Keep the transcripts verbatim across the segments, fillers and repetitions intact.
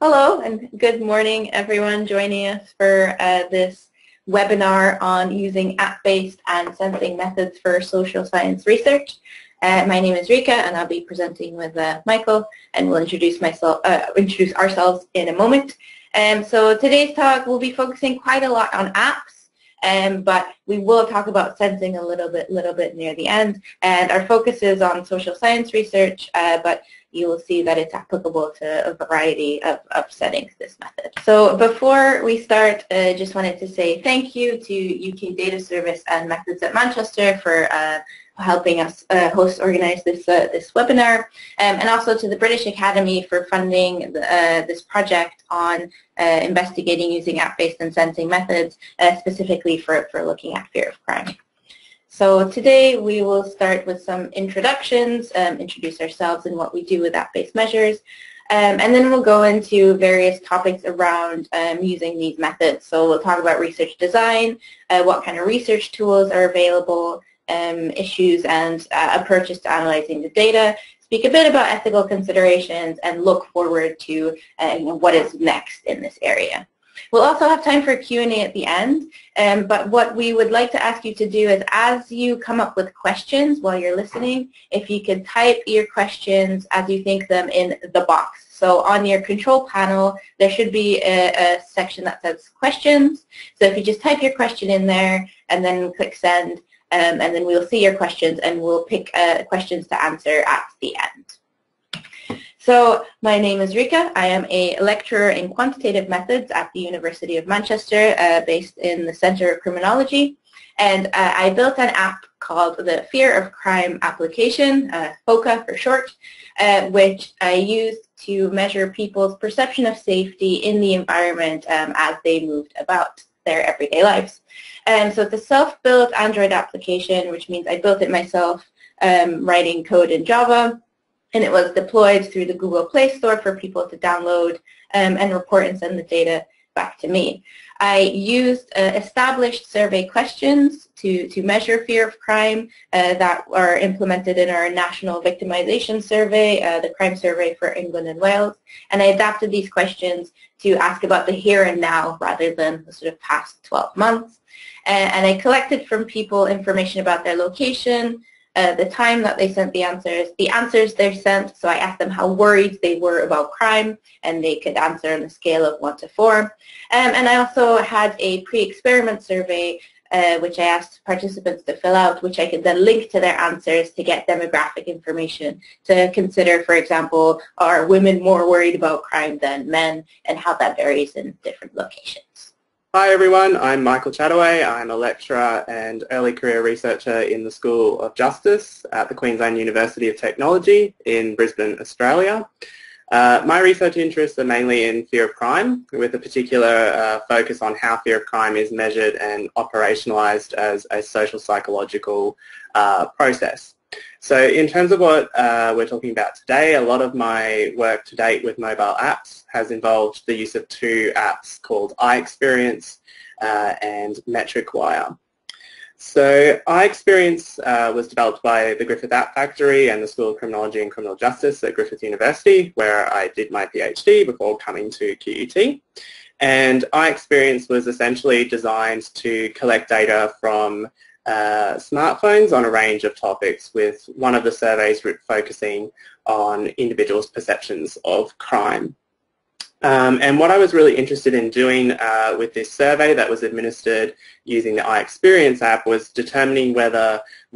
Hello and good morning everyone joining us for uh, this webinar on using app-based and sensing methods for social science research. Uh, my name is Reka and I'll be presenting with uh, Michael, and we'll introduce, myself, uh, introduce ourselves in a moment. Um, so today's talk will be focusing quite a lot on apps, um, but we will talk about sensing a little bit, little bit near the end, and our focus is on social science research, uh, but you will see that it's applicable to a variety of, of settings, this method. So before we start, I uh, just wanted to say thank you to U K Data Service and Methods at Manchester for uh, helping us uh, host organize this, uh, this webinar, um, and also to the British Academy for funding the, uh, this project on uh, investigating using app-based and sensing methods, uh, specifically for, for looking at fear of crime. So today we will start with some introductions, um, introduce ourselves and what we do with app-based measures, um, and then we'll go into various topics around um, using these methods. So we'll talk about research design, uh, what kind of research tools are available, um, issues and uh, approaches to analyzing the data, speak a bit about ethical considerations, and look forward to uh, what is next in this area. We'll also have time for Q and A at the end, um, but what we would like to ask you to do is, as you come up with questions while you're listening, if you could type your questions as you think them in the box. So on your control panel, there should be a, a section that says questions. So if you just type your question in there and then click send, um, and then we'll see your questions and we'll pick uh, questions to answer at the end. So my name is Reka. I am a lecturer in quantitative methods at the University of Manchester, uh, based in the Centre of Criminology, and uh, I built an app called the Fear of Crime Application, uh, FOCA for short, uh, which I used to measure people's perception of safety in the environment um, as they moved about their everyday lives. And so it's a self-built Android application, which means I built it myself, um, writing code in Java. And it was deployed through the Google Play Store for people to download um, and report and send the data back to me. I used uh, established survey questions to, to measure fear of crime uh, that are implemented in our National Victimization Survey, uh, the Crime Survey for England and Wales, and I adapted these questions to ask about the here and now rather than the sort of past twelve months. And, and I collected from people information about their location, Uh, the time that they sent the answers, the answers they sent, so I asked them how worried they were about crime, and they could answer on a scale of one to four. Um, and I also had a pre-experiment survey, uh, which I asked participants to fill out, which I could then link to their answers to get demographic information to consider, for example, are women more worried about crime than men, and how that varies in different locations. Hi everyone, I'm Michael Chataway. I'm a lecturer and early career researcher in the School of Justice at the Queensland University of Technology in Brisbane, Australia. Uh, my research interests are mainly in fear of crime, with a particular uh, focus on how fear of crime is measured and operationalised as a social psychological uh, process. So in terms of what uh, we're talking about today, a lot of my work to date with mobile apps has involved the use of two apps called iExperience uh, and MetricWire. So iExperience uh, was developed by the Griffith App Factory and the School of Criminology and Criminal Justice at Griffith University, where I did my PhD before coming to Q U T. And iExperience was essentially designed to collect data from Uh, smartphones on a range of topics, with one of the surveys focusing on individuals' perceptions of crime. Um, and what I was really interested in doing uh, with this survey that was administered using the iExperience app was determining whether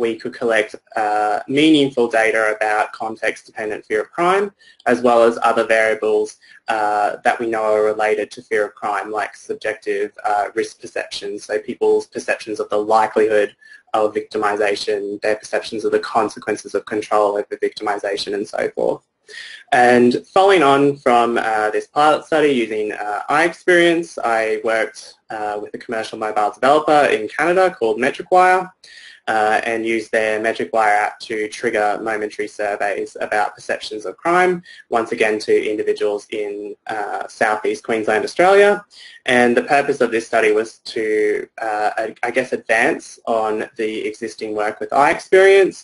we could collect uh, meaningful data about context-dependent fear of crime, as well as other variables uh, that we know are related to fear of crime, like subjective uh, risk perceptions, so people's perceptions of the likelihood of victimization, their perceptions of the consequences of control over victimization, and so forth. And following on from uh, this pilot study using uh, iExperience, I worked uh, with a commercial mobile developer in Canada called MetricWire uh, and used their MetricWire app to trigger momentary surveys about perceptions of crime, once again to individuals in uh, Southeast Queensland, Australia. And the purpose of this study was to, uh, I guess, advance on the existing work with iExperience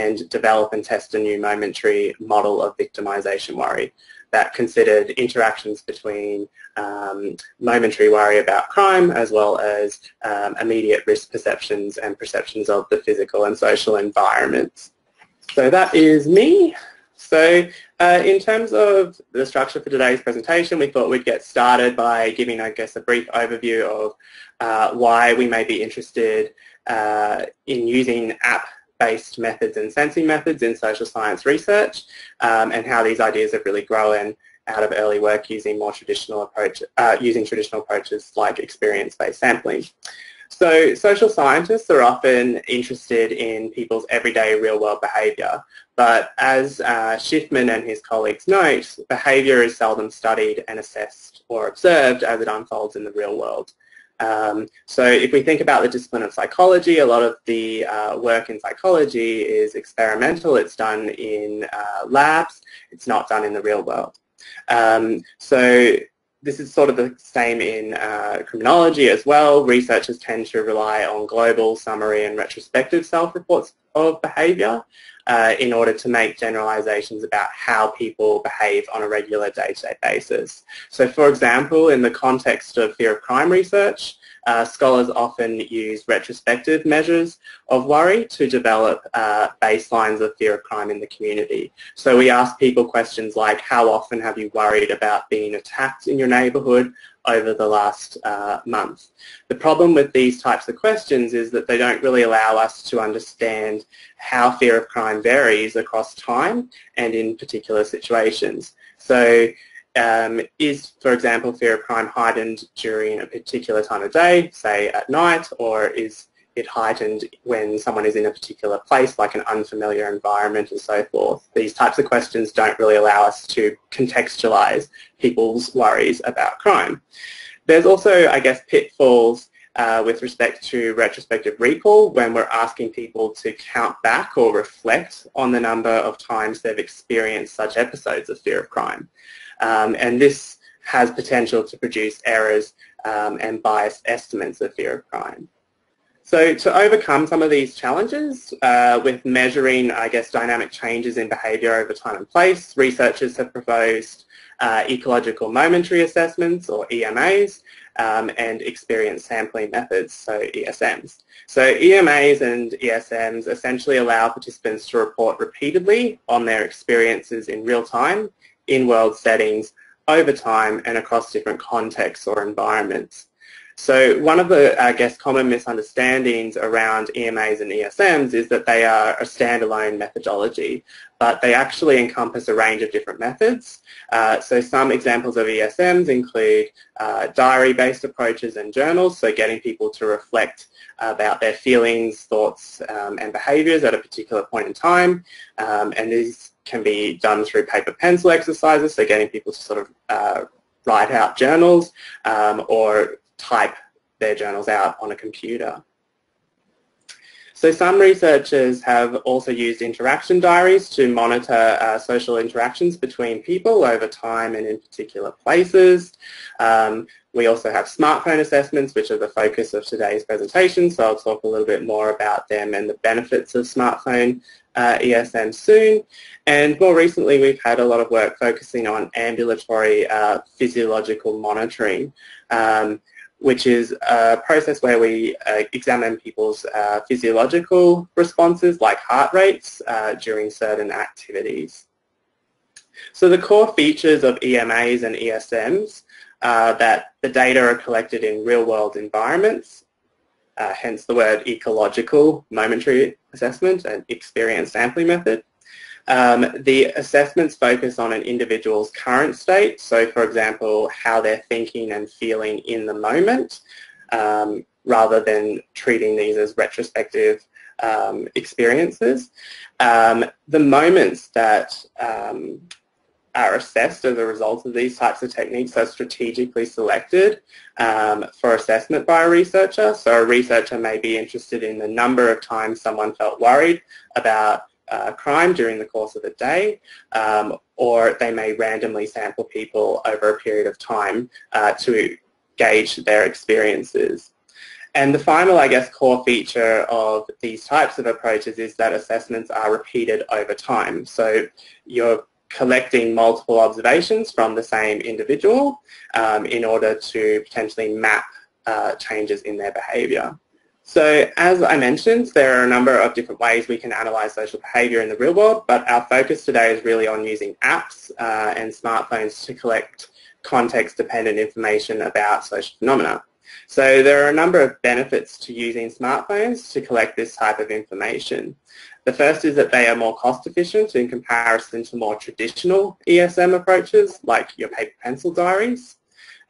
and develop and test a new momentary model of victimisation worry. that considered interactions between um, momentary worry about crime as well as um, immediate risk perceptions and perceptions of the physical and social environments. So that is me. So uh, in terms of the structure for today's presentation, we thought we'd get started by giving, I guess, a brief overview of uh, why we may be interested uh, in using app-based methods and sensing methods in social science research, um, and how these ideas have really grown out of early work using more traditional approach, uh, using traditional approaches like experience-based sampling. So social scientists are often interested in people's everyday real-world behaviour, but as uh, Shiffman and his colleagues note, behaviour is seldom studied and assessed or observed as it unfolds in the real world. Um, so if we think about the discipline of psychology, a lot of the uh, work in psychology is experimental. It's done in uh, labs. It's not done in the real world. Um, so This is sort of the same in uh, criminology as well. Researchers tend to rely on global, summary and retrospective self-reports of behaviour uh, in order to make generalisations about how people behave on a regular day-to-day basis. So, for example, in the context of fear of crime research, uh, scholars often use retrospective measures of worry to develop uh, baselines of fear of crime in the community. So we ask people questions like, how often have you worried about being attacked in your neighbourhood over the last uh, month? The problem with these types of questions is that they don't really allow us to understand how fear of crime varies across time and in particular situations. So Um, is, for example, fear of crime heightened during a particular time of day, say at night, or is it heightened when someone is in a particular place, like an unfamiliar environment and so forth? These types of questions don't really allow us to contextualise people's worries about crime. There's also, I guess, pitfalls Uh, with respect to retrospective recall when we're asking people to count back or reflect on the number of times they've experienced such episodes of fear of crime. Um, and this has potential to produce errors um, and biased estimates of fear of crime. So to overcome some of these challenges uh, with measuring, I guess, dynamic changes in behaviour over time and place, researchers have proposed uh, ecological momentary assessments, or E M As, um, and experience sampling methods, so E S Ms. So E M As and E S Ms essentially allow participants to report repeatedly on their experiences in real time, in world settings, over time, and across different contexts or environments. So one of the, I guess, common misunderstandings around E M As and E S Ms is that they are a standalone methodology, but they actually encompass a range of different methods. Uh, so some examples of E S Ms include uh, diary-based approaches and journals, so getting people to reflect about their feelings, thoughts, um, and behaviours at a particular point in time, um, and these can be done through paper-pencil exercises, so getting people to sort of uh, write out journals um, or type their journals out on a computer. So some researchers have also used interaction diaries to monitor uh, social interactions between people over time and in particular places. Um, we also have smartphone assessments, which are the focus of today's presentation, so I'll talk a little bit more about them and the benefits of smartphone uh, E S M soon. And more recently, we've had a lot of work focusing on ambulatory uh, physiological monitoring, Um, which is a process where we uh, examine people's uh, physiological responses, like heart rates, uh, during certain activities. So the core features of E M As and E S Ms are that the data are collected in real-world environments, uh, hence the word ecological momentary assessment and experience sampling method. Um, the assessments focus on an individual's current state, so for example, how they're thinking and feeling in the moment, um, rather than treating these as retrospective um, experiences. Um, the moments that um, are assessed as a result of these types of techniques are strategically selected um, for assessment by a researcher. So a researcher may be interested in the number of times someone felt worried about Uh, crime during the course of a day, um, or they may randomly sample people over a period of time uh, to gauge their experiences. And the final, I guess, core feature of these types of approaches is that assessments are repeated over time. So you're collecting multiple observations from the same individual um, in order to potentially map uh, changes in their behaviour. So as I mentioned, there are a number of different ways we can analyse social behaviour in the real world, but our focus today is really on using apps uh, and smartphones to collect context-dependent information about social phenomena. So there are a number of benefits to using smartphones to collect this type of information. The first is that they are more cost-efficient in comparison to more traditional E S M approaches, like your paper pencil diaries.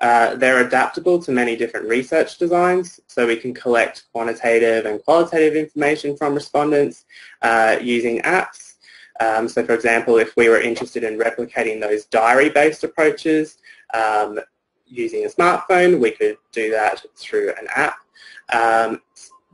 Uh, they're adaptable to many different research designs, so we can collect quantitative and qualitative information from respondents uh, using apps. Um, so, for example, if we were interested in replicating those diary-based approaches um, using a smartphone, we could do that through an app. Um,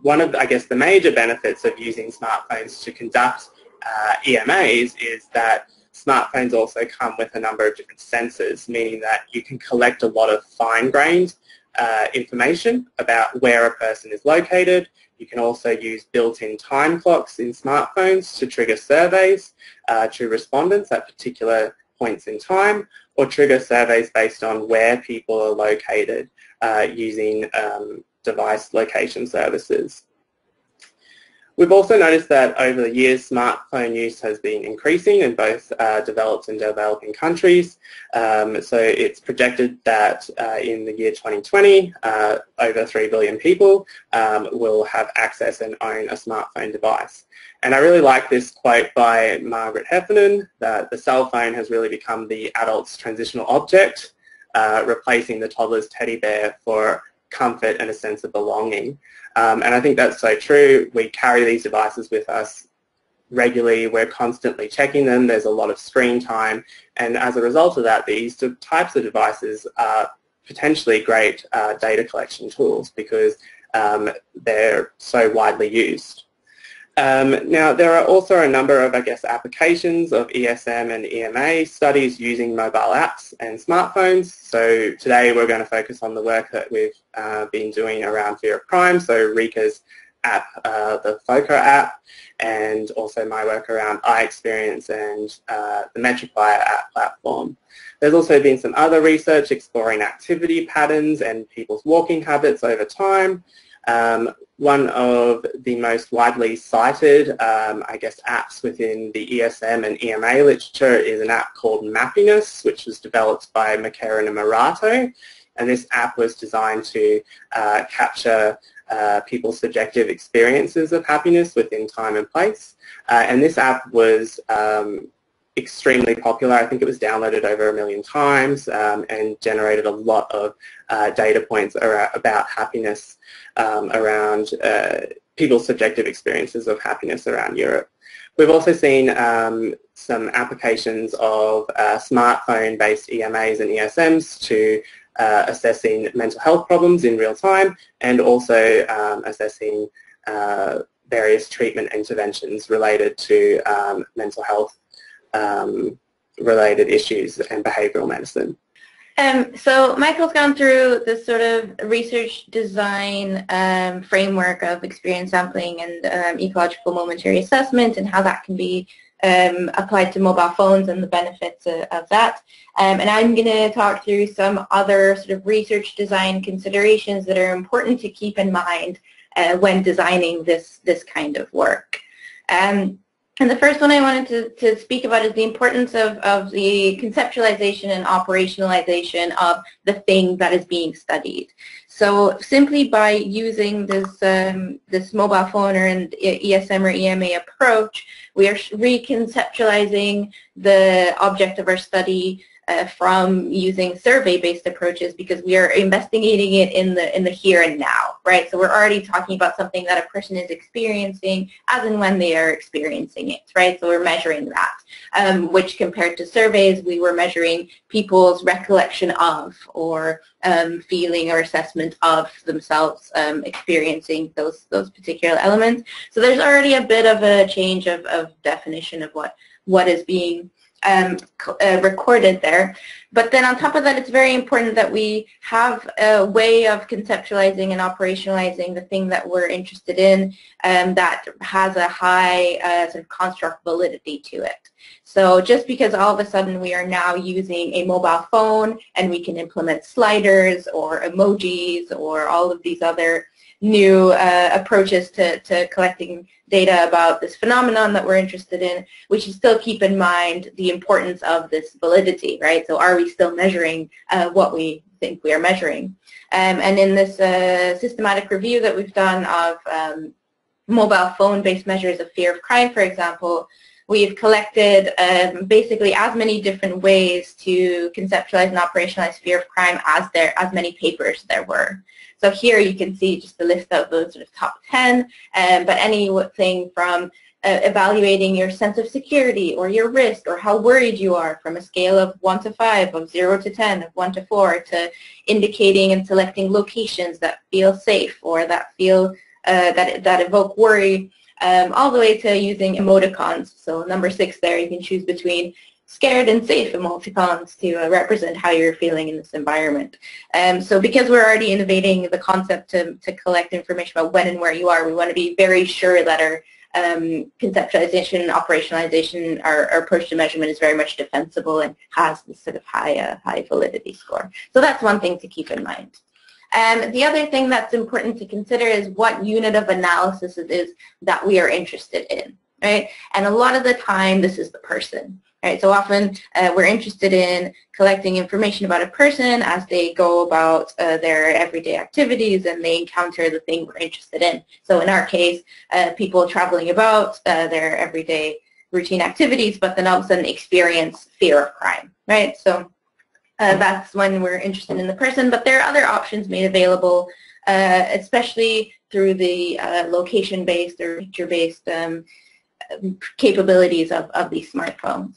one of, I guess, the major benefits of using smartphones to conduct uh, E M As is that smartphones also come with a number of different sensors, meaning that you can collect a lot of fine-grained uh, information about where a person is located. You can also use built-in time clocks in smartphones to trigger surveys uh, to respondents at particular points in time, or trigger surveys based on where people are located uh, using um, device location services. We've also noticed that over the years, smartphone use has been increasing in both uh, developed and developing countries. Um, so it's projected that uh, in the year twenty twenty, uh, over three billion people um, will have access and own a smartphone device. And I really like this quote by Margaret Heffernan, that the cell phone has really become the adult's transitional object, uh, replacing the toddler's teddy bear for comfort and a sense of belonging. Um, and I think that's so true. We carry these devices with us regularly. We're constantly checking them. There's a lot of screen time. And as a result of that, these types of devices are potentially great uh, data collection tools because um, they're so widely used. Um, now, there are also a number of, I guess, applications of E S M and E M A studies using mobile apps and smartphones. So today we're going to focus on the work that we've uh, been doing around fear of crime, so Reka's app, uh, the FOCA app, and also my work around iExperience and uh, the MetricWire app platform. There's also been some other research exploring activity patterns and people's walking habits over time. Um, one of the most widely cited, um, I guess, apps within the E S M and E M A literature is an app called Mappiness, which was developed by Macarena and Murato. And this app was designed to uh, capture uh, people's subjective experiences of happiness within time and place. Uh, and this app was um, extremely popular. I think it was downloaded over a million times um, and generated a lot of uh, data points around, about happiness um, around uh, people's subjective experiences of happiness around Europe. We've also seen um, some applications of uh, smartphone-based E M As and E S Ms to uh, assessing mental health problems in real time, and also um, assessing uh, various treatment interventions related to um, mental health Um, related issues and behavioural medicine. Um, so Michael's gone through this sort of research design um, framework of experience sampling and um, ecological momentary assessment and how that can be um, applied to mobile phones and the benefits of, of that. Um, and I'm going to talk through some other sort of research design considerations that are important to keep in mind uh, when designing this, this kind of work. Um, And the first one I wanted to, to speak about is the importance of, of the conceptualization and operationalization of the thing that is being studied. So simply by using this, um, this mobile phone or an E S M or E M A approach, we are reconceptualizing the object of our study uh, from using survey-based approaches, because we are investigating it in the, in the here and now, right? So we're already talking about something that a person is experiencing as and when they are experiencing it, right? So we're measuring that, um, which compared to surveys, we were measuring people's recollection of or um, feeling or assessment of themselves um, experiencing those, those particular elements. So there's already a bit of a change of, of definition of what, what is being um, uh, recorded there. But then on top of that, it's very important that we have a way of conceptualizing and operationalizing the thing that we're interested in, um, that has a high uh, sort of construct validity to it. So just because all of a sudden we are now using a mobile phone and we can implement sliders or emojis or all of these other new uh, approaches to, to collecting data about this phenomenon that we're interested in, we should still keep in mind the importance of this validity, right? So are we still measuring uh, what we think we are measuring? Um, and in this uh, systematic review that we've done of um, mobile phone-based measures of fear of crime, for example, we've collected um, basically as many different ways to conceptualize and operationalize fear of crime as there as many papers there were. So here you can see just a list of those sort of top ten, um, but anything from uh, evaluating your sense of security or your risk or how worried you are from a scale of one to five, of zero to ten, of one to four, to indicating and selecting locations that feel safe or that feel uh, that, that evoke worry. Um, all the way to using emoticons. So number six there, you can choose between scared and safe emoticons to uh, represent how you're feeling in this environment. Um, so because we're already innovating the concept to, to collect information about when and where you are, we want to be very sure that our um, conceptualization and operationalization, our, our approach to measurement is very much defensible and has this sort of high, uh, high validity score. So that's one thing to keep in mind. Um, the other thing that's important to consider is what unit of analysis it is that we are interested in, right? And a lot of the time, this is the person, right? So often uh, we're interested in collecting information about a person as they go about uh, their everyday activities and they encounter the thing we're interested in. So in our case, uh, people traveling about uh, their everyday routine activities, but then all of a sudden experience fear of crime, right? So. Uh, that's when we're interested in the person, but there are other options made available, uh, especially through the uh, location-based or picture-based um, capabilities of, of these smartphones.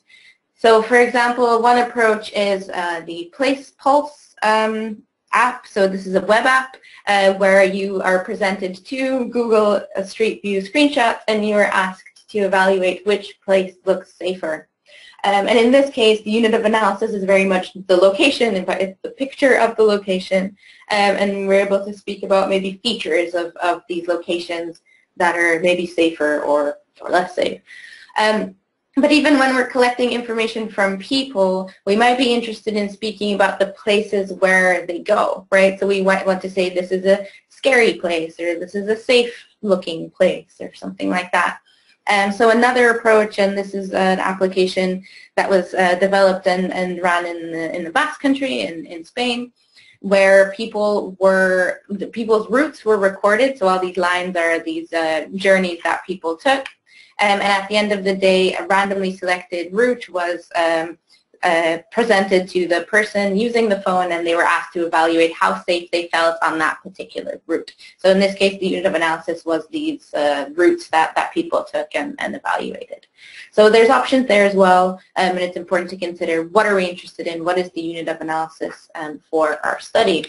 So, for example, one approach is uh, the Place Pulse um, app. So this is a web app uh, where you are presented to Google Street View screenshots and you are asked to evaluate which place looks safer. Um, and in this case, the unit of analysis is very much the location, in fact, it's the picture of the location, um, and we're able to speak about maybe features of, of these locations that are maybe safer or, or less safe. Um, but even when we're collecting information from people, we might be interested in speaking about the places where they go, right? So we might want to say this is a scary place, or this is a safe-looking place, or something like that. Um, so another approach, and this is an application that was uh, developed and, and run in the, in the Basque Country, in, in Spain, where people were, the people's routes were recorded, so all these lines are these uh, journeys that people took, um, and at the end of the day, a randomly selected route was um, uh, presented to the person using the phone, and they were asked to evaluate how safe they felt on that particular route. So in this case, the unit of analysis was these uh, routes that, that people took and, and evaluated. So there's options there as well, um, and it's important to consider what are we interested in, what is the unit of analysis um, for our study.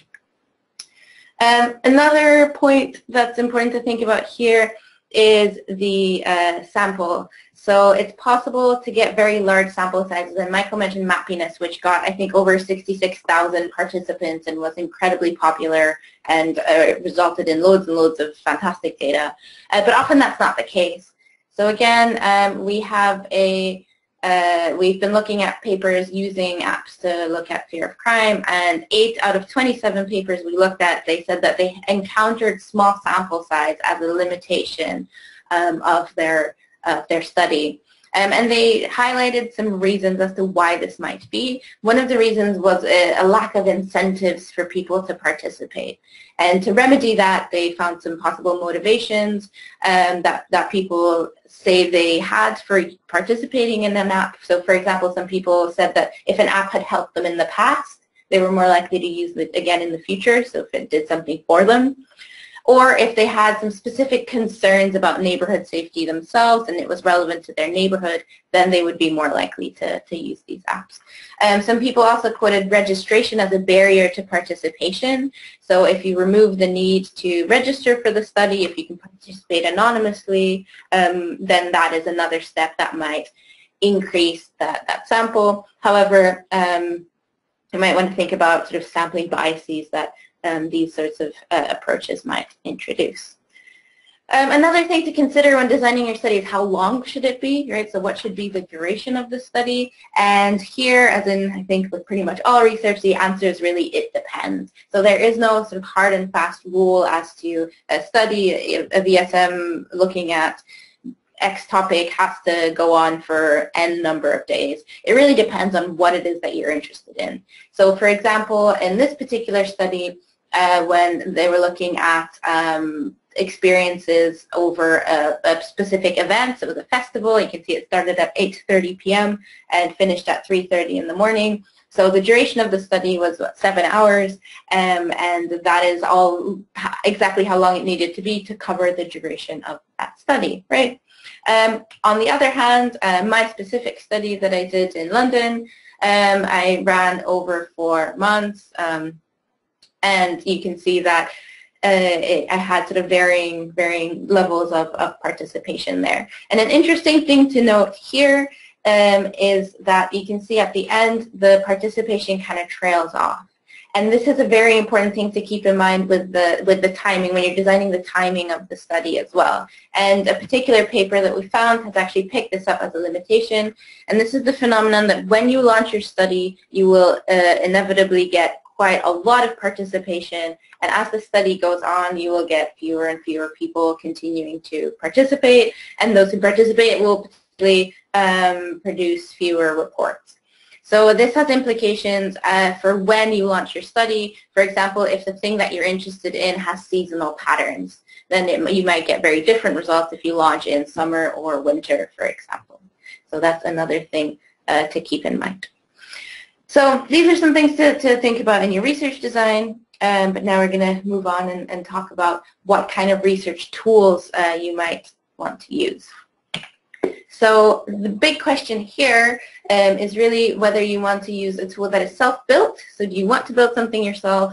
Um, another point that's important to think about here is the uh, sample. So it's possible to get very large sample sizes, and Michael mentioned Mappiness, which got, I think, over sixty-six thousand participants and was incredibly popular and uh, resulted in loads and loads of fantastic data. Uh, but often that's not the case. So again, um, we have a, uh, we've been looking at papers using apps to look at fear of crime, and eight out of twenty-seven papers we looked at, they said that they encountered small sample size as a limitation um, of their of their study. Um, and they highlighted some reasons as to why this might be. One of the reasons was a, a lack of incentives for people to participate. And to remedy that, they found some possible motivations um, that, that people say they had for participating in an app. So, for example, some people said that if an app had helped them in the past, they were more likely to use it again in the future, so if it did something for them. Or if they had some specific concerns about neighborhood safety themselves and it was relevant to their neighborhood, then they would be more likely to, to use these apps. Um, some people also quoted registration as a barrier to participation. So if you remove the need to register for the study, if you can participate anonymously, um, then that is another step that might increase that, that sample. However, um, you might want to think about sort of sampling biases that um, these sorts of uh, approaches might introduce. Um, another thing to consider when designing your study is how long should it be, right? So what should be the duration of the study? And here, as in I think with pretty much all research, the answer is really it depends. So there is no sort of hard and fast rule as to a study, a E S M looking at X topic has to go on for N number of days. It really depends on what it is that you're interested in. So for example, in this particular study, uh, when they were looking at um, experiences over a, a specific event. So it was a festival. You can see it started at eight thirty p m and finished at three thirty in the morning. So the duration of the study was what, seven hours, um, and that is all exactly how long it needed to be to cover the duration of that study, right? Um, on the other hand, uh, my specific study that I did in London, um, I ran over four months, um, and you can see that Uh, it, I had sort of varying, varying levels of, of participation there. And an interesting thing to note here um, is that you can see at the end the participation kind of trails off. And this is a very important thing to keep in mind with the, with the timing, when you're designing the timing of the study as well. And a particular paper that we found has actually picked this up as a limitation. And this is the phenomenon that when you launch your study, you will uh, inevitably get quite a lot of participation, and as the study goes on, you will get fewer and fewer people continuing to participate, and those who participate will particularly um, produce fewer reports. So this has implications uh, for when you launch your study. For example, if the thing that you're interested in has seasonal patterns, then it, you might get very different results if you launch in summer or winter, for example. So that's another thing uh, to keep in mind. So these are some things to, to think about in your research design, um, but now we're going to move on and, and talk about what kind of research tools uh, you might want to use. So the big question here um, is really whether you want to use a tool that is self-built. So do you want to build something yourself,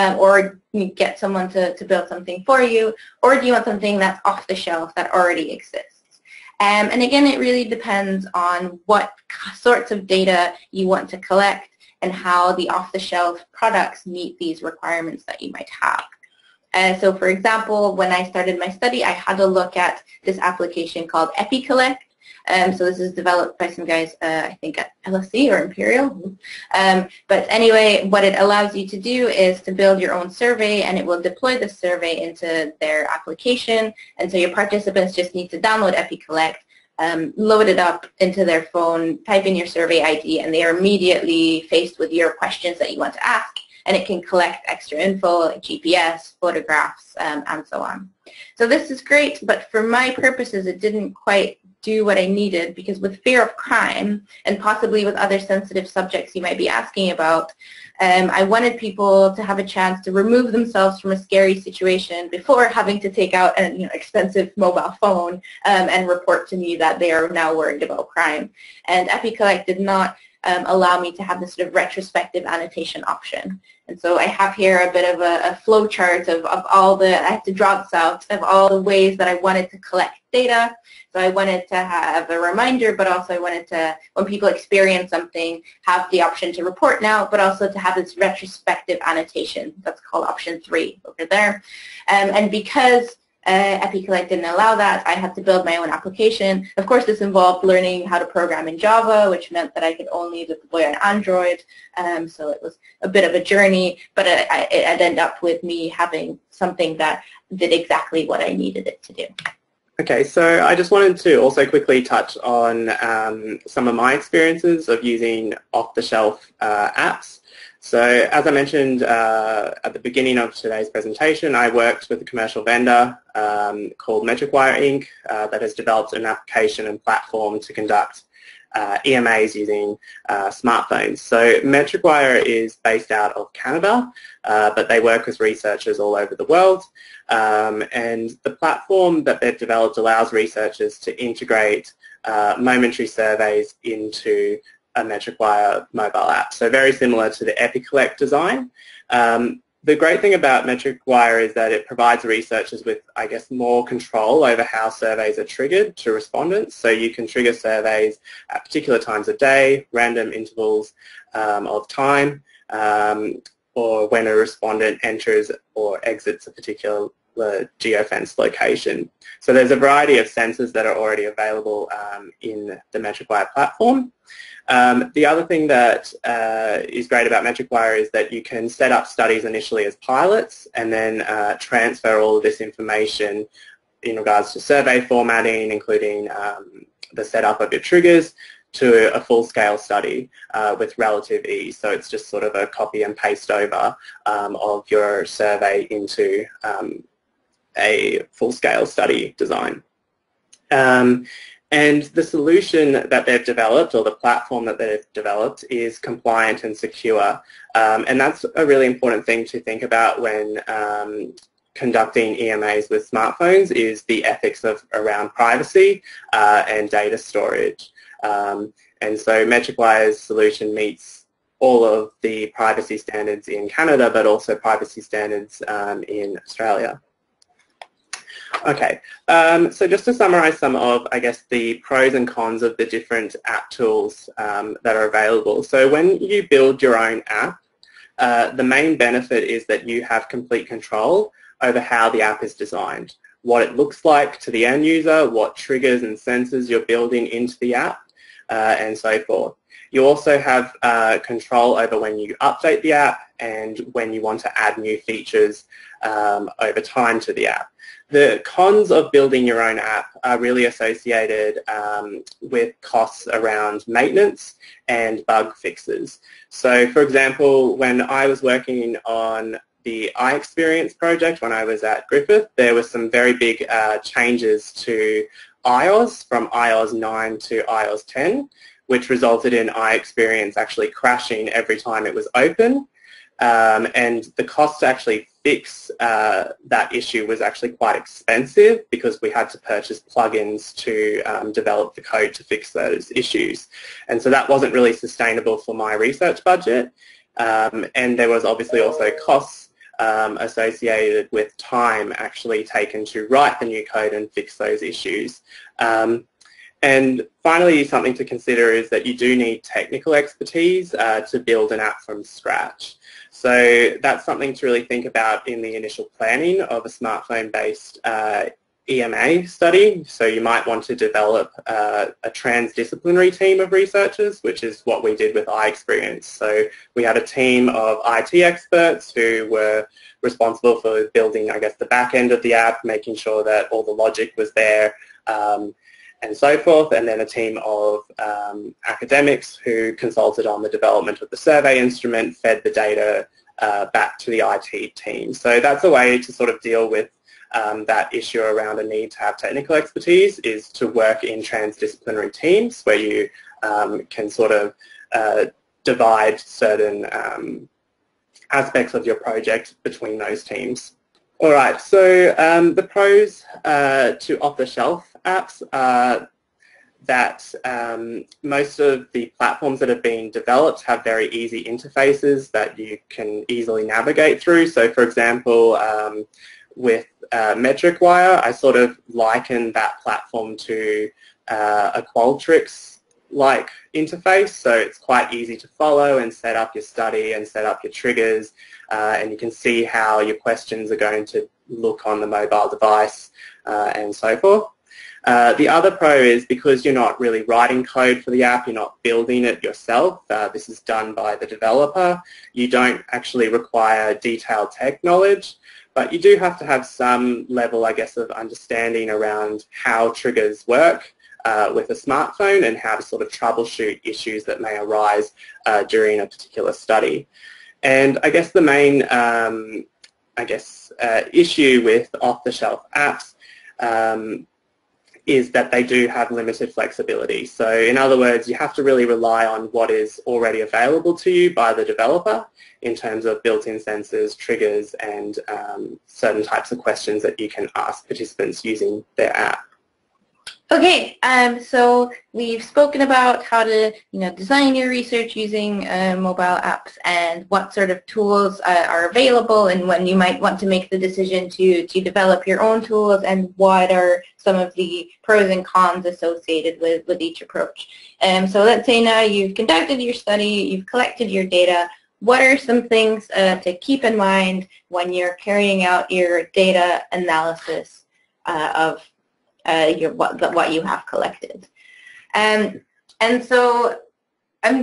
um, or you get someone to, to build something for you, or do you want something that's off the shelf that already exists? Um, and again, it really depends on what sorts of data you want to collect and how the off-the-shelf products meet these requirements that you might have. Uh, so for example, when I started my study, I had a look at this application called EpiCollect. Um, so this is developed by some guys, uh, I think at L S E or Imperial. Um, but anyway, what it allows you to do is to build your own survey, and it will deploy the survey into their application. And so your participants just need to download EpiCollect, um, load it up into their phone, type in your survey I D, and they are immediately faced with your questions that you want to ask. And it can collect extra info, like G P S, photographs, um, and so on. So this is great, but for my purposes, it didn't quite do what I needed, because with fear of crime and possibly with other sensitive subjects you might be asking about, um, I wanted people to have a chance to remove themselves from a scary situation before having to take out an you know, expensive mobile phone um, and report to me that they are now worried about crime. And EpiCollect did not um, allow me to have this sort of retrospective annotation option. And so I have here a bit of a, a flow chart of, of all the, I have to draw this out, of all the ways that I wanted to collect data. So I wanted to have a reminder, but also I wanted to, when people experience something, have the option to report now, but also to have this retrospective annotation. That's called option three over there. Um, and because Uh, EpiCollect didn't allow that, I had to build my own application. Of course, this involved learning how to program in Java, which meant that I could only deploy on Android, um, so it was a bit of a journey, but I, I, it ended up with me having something that did exactly what I needed it to do. Okay, so I just wanted to also quickly touch on um, some of my experiences of using off-the-shelf uh, apps. So as I mentioned uh, at the beginning of today's presentation, I worked with a commercial vendor um, called MetricWire Incorporated uh, that has developed an application and platform to conduct uh, E M As using uh, smartphones. So MetricWire is based out of Canada, uh, but they work with researchers all over the world. Um, and the platform that they've developed allows researchers to integrate uh, momentary surveys into a MetricWire mobile app, so very similar to the EpiCollect design. Um, the great thing about MetricWire is that it provides researchers with, I guess, more control over how surveys are triggered to respondents. So you can trigger surveys at particular times of day, random intervals um, of time, um, or when a respondent enters or exits a particular geofence location. So there's a variety of sensors that are already available um, in the MetricWire platform. Um, the other thing that uh, is great about MetricWire is that you can set up studies initially as pilots and then uh, transfer all of this information in regards to survey formatting, including um, the setup of your triggers, to a full-scale study uh, with relative ease. So it's just sort of a copy and paste over um, of your survey into um, a full-scale study design. Um, and the solution that they've developed, or the platform that they've developed, is compliant and secure. Um, and that's a really important thing to think about when um, conducting E M As with smartphones, is the ethics of around privacy uh, and data storage. Um, and so MetricWire's solution meets all of the privacy standards in Canada, but also privacy standards um, in Australia. Okay, um, so just to summarise some of, I guess, the pros and cons of the different app tools um, that are available. So when you build your own app, uh, the main benefit is that you have complete control over how the app is designed, what it looks like to the end user, what triggers and sensors you're building into the app, uh, and so forth. You also have uh, control over when you update the app and when you want to add new features um, over time to the app. The cons of building your own app are really associated um, with costs around maintenance and bug fixes. So, for example, when I was working on the iExperience project when I was at Griffith, there were some very big uh, changes to iOS from iOS nine to iOS ten, which resulted in iExperience actually crashing every time it was open. Um, and the cost to actually fix uh, that issue was actually quite expensive, because we had to purchase plugins to um, develop the code to fix those issues. And so that wasn't really sustainable for my research budget. Um, and there was obviously also costs um, associated with time actually taken to write the new code and fix those issues. Um, and finally, something to consider is that you do need technical expertise uh, to build an app from scratch. So that's something to really think about in the initial planning of a smartphone-based uh, E M A study. So you might want to develop uh, a transdisciplinary team of researchers, which is what we did with iExperience. So we had a team of I T experts who were responsible for building, I guess, the back end of the app, making sure that all the logic was there, um, and so forth, and then a team of um, academics who consulted on the development of the survey instrument, fed the data uh, back to the I T team. So that's a way to sort of deal with Um, that issue around a need to have technical expertise, is to work in transdisciplinary teams where you um, can sort of uh, divide certain um, aspects of your project between those teams. All right, so um, the pros uh, to off-the-shelf apps are that um, most of the platforms that have been developed have very easy interfaces that you can easily navigate through. So, for example, um, with uh, MetricWire, I sort of liken that platform to uh, a Qualtrics-like interface, so it's quite easy to follow and set up your study and set up your triggers, uh, and you can see how your questions are going to look on the mobile device uh, and so forth. Uh, the other pro is, because you're not really writing code for the app, you're not building it yourself, uh, this is done by the developer, you don't actually require detailed tech knowledge. But you do have to have some level, I guess, of understanding around how triggers work uh, with a smartphone and how to sort of troubleshoot issues that may arise uh, during a particular study. And I guess the main, um, I guess, uh, issue with off-the-shelf apps um, is that they do have limited flexibility. So in other words, you have to really rely on what is already available to you by the developer in terms of built-in sensors, triggers, and um, certain types of questions that you can ask participants using their app. Okay, um, so we've spoken about how to, you know, design your research using uh, mobile apps and what sort of tools uh, are available and when you might want to make the decision to, to develop your own tools and what are some of the pros and cons associated with, with each approach. Um, so let's say now you've conducted your study, you've collected your data. What are some things uh, to keep in mind when you're carrying out your data analysis uh, of Uh, your, what, what you have collected? Um, and so I'm,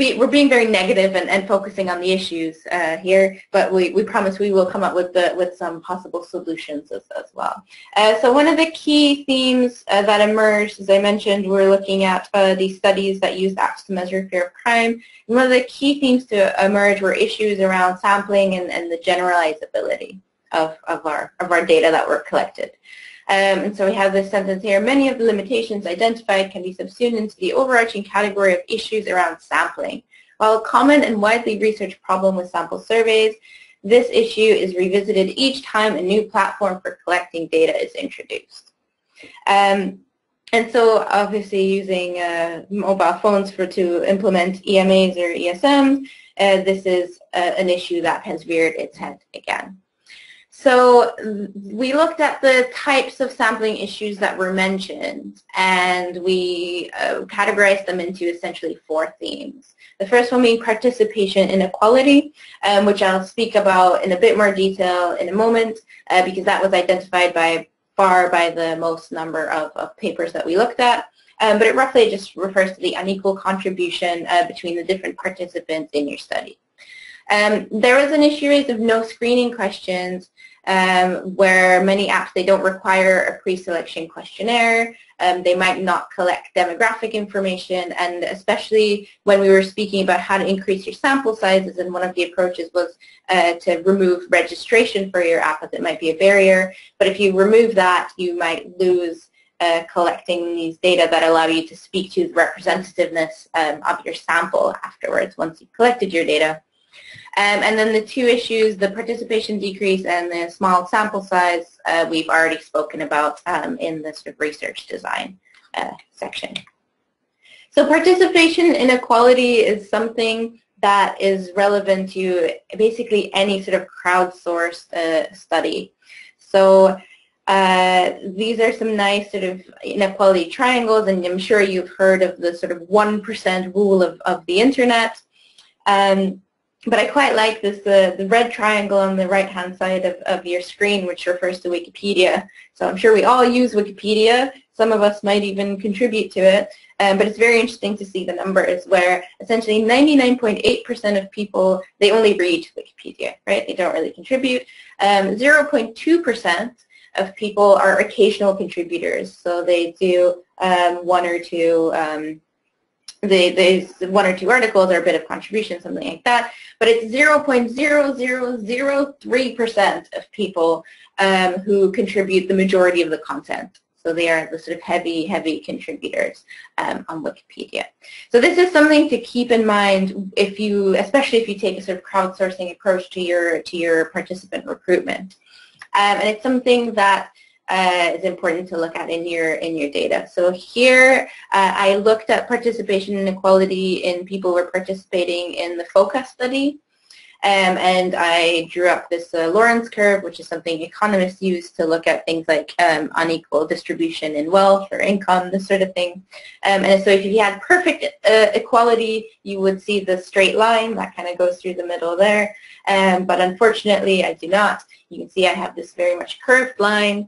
be, we're being very negative and, and focusing on the issues uh, here, but we, we promise we will come up with, the, with some possible solutions as, as well. Uh, so one of the key themes uh, that emerged, as I mentioned, we're looking at uh, these studies that used apps to measure fear of crime. And one of the key themes to emerge were issues around sampling and, and the generalizability of, of, our, of our data that were collected. Um, and so we have this sentence here. Many of the limitations identified can be subsumed into the overarching category of issues around sampling. While a common and widely researched problem with sample surveys, this issue is revisited each time a new platform for collecting data is introduced. Um, and so obviously using uh, mobile phones for to implement E M As or E S Ms, uh, this is uh, an issue that has reared its head again. So we looked at the types of sampling issues that were mentioned, and we uh, categorized them into essentially four themes. The first one being participation inequality, um, which I'll speak about in a bit more detail in a moment, uh, because that was identified by far by the most number of, of papers that we looked at. Um, but it roughly just refers to the unequal contribution uh, between the different participants in your study. Um, there was an issue raised of no screening questions, Um, where many apps, they don't require a pre-selection questionnaire, um, they might not collect demographic information, and especially when we were speaking about how to increase your sample sizes, and one of the approaches was uh, to remove registration for your app, as it might be a barrier, but if you remove that, you might lose uh, collecting these data that allow you to speak to the representativeness um, of your sample afterwards, once you've collected your data. Um, and then the two issues, the participation decrease and the small sample size, uh, we've already spoken about um, in the sort of research design uh, section. So participation inequality is something that is relevant to basically any sort of crowdsourced uh, study. So Uh, these are some nice sort of inequality triangles, and I'm sure you've heard of the sort of one percent rule of, of the internet. Um, But I quite like this, uh, the red triangle on the right-hand side of, of your screen, which refers to Wikipedia. So I'm sure we all use Wikipedia. Some of us might even contribute to it. Um, but it's very interesting to see the numbers where essentially ninety-nine point eight percent of people, they only read Wikipedia, right? They don't really contribute. zero point two percent um, of people are occasional contributors. So they do um, one or two um, The, the one or two articles or a bit of contribution, something like that, but it's zero point zero zero zero three percent of people um, who contribute the majority of the content. So they are the sort of heavy, heavy contributors um, on Wikipedia. So this is something to keep in mind if you, especially if you take a sort of crowdsourcing approach to your, to your participant recruitment. Um, and it's something that Uh, is important to look at in your in your data. So here uh, I looked at participation inequality in people who were participating in the FOCA study, um, and I drew up this uh, Lorentz curve, which is something economists use to look at things like um, unequal distribution in wealth or income, this sort of thing. Um, and so if you had perfect uh, equality, you would see the straight line that kind of goes through the middle there, um, but unfortunately I do not. You can see I have this very much curved line.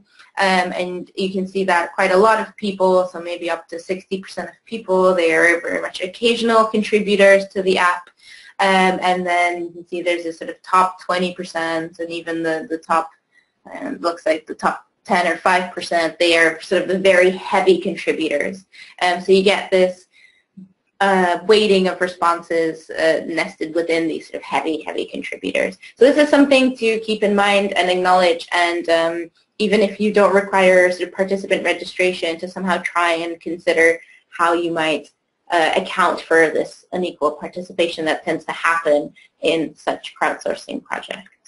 Um, and you can see that quite a lot of people, so maybe up to sixty percent of people, they are very much occasional contributors to the app. Um, and then you can see there's this sort of top twenty percent, and even the, the top, uh, looks like the top ten or five percent, they are sort of the very heavy contributors. Um, so you get this uh, weighting of responses uh, nested within these sort of heavy, heavy contributors. So this is something to keep in mind and acknowledge, and um, even if you don't require sort of participant registration, to somehow try and consider how you might uh, account for this unequal participation that tends to happen in such crowdsourcing projects.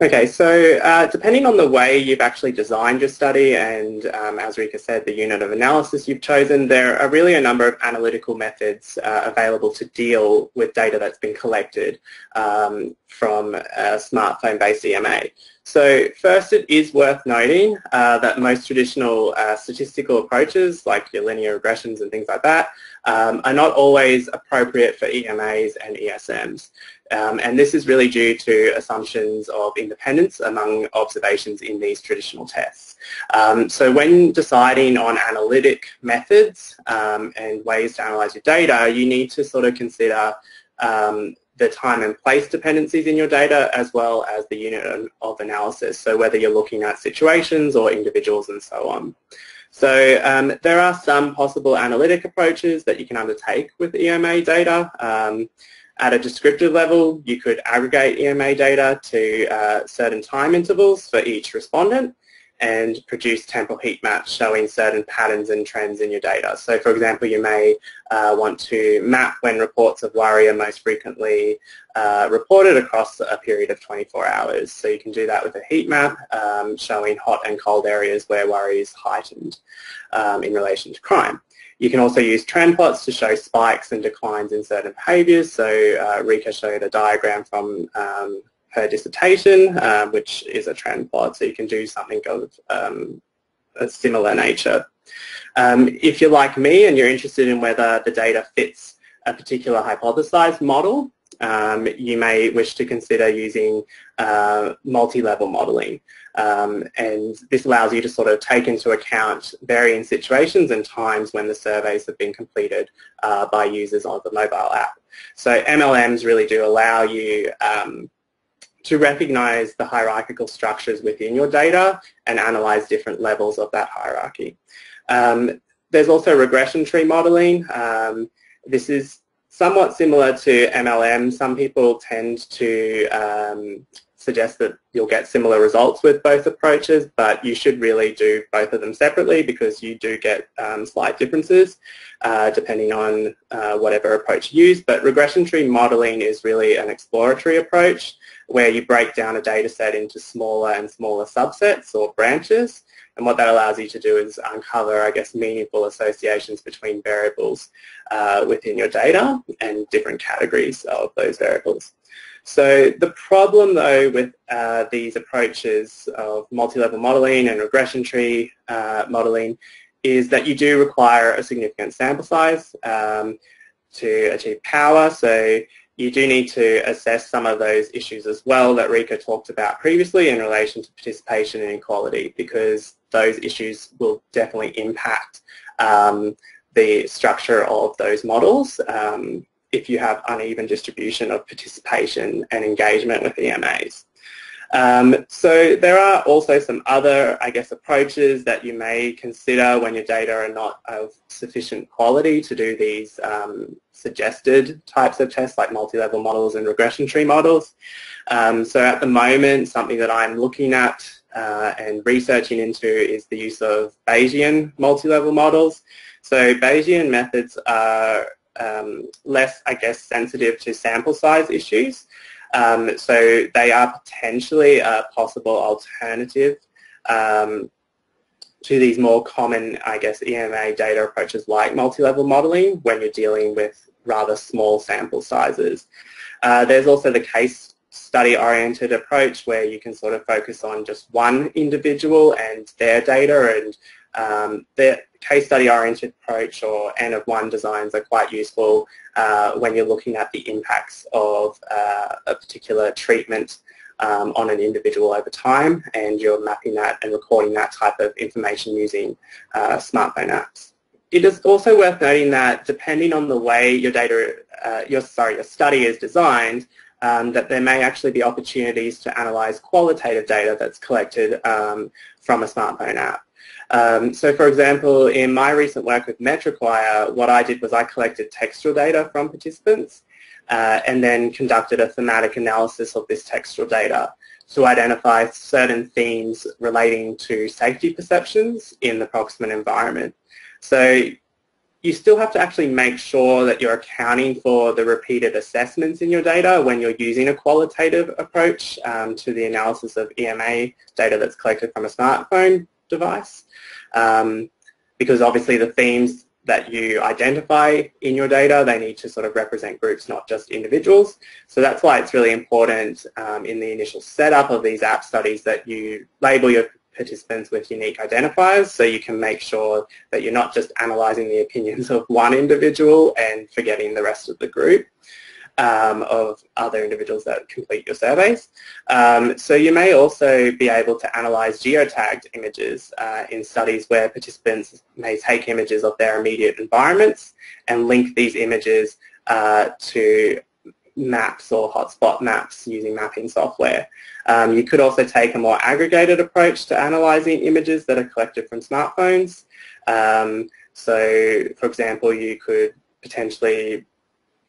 Okay, so uh, depending on the way you've actually designed your study and, um, as Reka said, the unit of analysis you've chosen, there are really a number of analytical methods uh, available to deal with data that's been collected um, from a smartphone-based E M A. So first, it is worth noting uh, that most traditional uh, statistical approaches, like your linear regressions and things like that, um, are not always appropriate for E M As and E S Ms. Um, and this is really due to assumptions of independence among observations in these traditional tests. Um, so when deciding on analytic methods um, and ways to analyse your data, you need to sort of consider um, the time and place dependencies in your data as well as the unit of analysis, so whether you're looking at situations or individuals and so on. So um, there are some possible analytic approaches that you can undertake with E M A data. Um, At a descriptive level, you could aggregate E M A data to uh, certain time intervals for each respondent and produce temporal heat maps showing certain patterns and trends in your data. So, for example, you may uh, want to map when reports of worry are most frequently uh, reported across a period of twenty-four hours. So you can do that with a heat map um, showing hot and cold areas where worry is heightened um, in relation to crime. You can also use trend plots to show spikes and declines in certain behaviours. So uh, Reka showed a diagram from um, her dissertation, uh, which is a trend plot. So you can do something of um, a similar nature. Um, if you're like me and you're interested in whether the data fits a particular hypothesised model, um, you may wish to consider using uh, multi-level modelling. Um, and this allows you to sort of take into account varying situations and times when the surveys have been completed uh, by users on the mobile app. So M L Ms really do allow you um, to recognise the hierarchical structures within your data and analyse different levels of that hierarchy. Um, there's also regression tree modelling. Um, this is somewhat similar to M L M. Some people tend to um, suggest that you'll get similar results with both approaches, but you should really do both of them separately because you do get um, slight differences uh, depending on uh, whatever approach you use. But regression tree modelling is really an exploratory approach where you break down a data set into smaller and smaller subsets or branches, and what that allows you to do is uncover, I guess, meaningful associations between variables uh, within your data and different categories of those variables. So the problem, though, with uh, these approaches of multi-level modelling and regression tree uh, modelling is that you do require a significant sample size um, to achieve power. So you do need to assess some of those issues as well that Reka talked about previously in relation to participation and equality, because those issues will definitely impact um, the structure of those models um, if you have uneven distribution of participation and engagement with E M As. Um, so there are also some other, I guess, approaches that you may consider when your data are not of sufficient quality to do these um, suggested types of tests like multi-level models and regression tree models. Um, so at the moment, something that I'm looking at uh, and researching into is the use of Bayesian multi-level models. So Bayesian methods are Um, less, I guess, sensitive to sample size issues. Um, so they are potentially a possible alternative um, to these more common, I guess, E M A data approaches like multi-level modelling when you're dealing with rather small sample sizes. Uh, there's also the case study-oriented approach where you can sort of focus on just one individual and their data, and um, their case study-oriented approach or N of one designs are quite useful uh, when you're looking at the impacts of uh, a particular treatment um, on an individual over time, and you're mapping that and recording that type of information using uh, smartphone apps. It is also worth noting that depending on the way your data, uh, your, sorry, your study is designed, Um, that there may actually be opportunities to analyse qualitative data that's collected um, from a smartphone app. Um, so, for example, in my recent work with MetricWire, what I did was I collected textual data from participants uh, and then conducted a thematic analysis of this textual data to identify certain themes relating to safety perceptions in the proximate environment. So you still have to actually make sure that you're accounting for the repeated assessments in your data when you're using a qualitative approach um, to the analysis of E M A data that's collected from a smartphone device, um, because obviously the themes that you identify in your data, they need to sort of represent groups, not just individuals. So that's why it's really important um, in the initial setup of these app studies that you label your participants with unique identifiers, so you can make sure that you're not just analysing the opinions of one individual and forgetting the rest of the group um, of other individuals that complete your surveys. Um, so you may also be able to analyse geotagged images uh, in studies where participants may take images of their immediate environments and link these images uh, to maps or hotspot maps using mapping software. Um, you could also take a more aggregated approach to analysing images that are collected from smartphones. Um, so, for example, you could potentially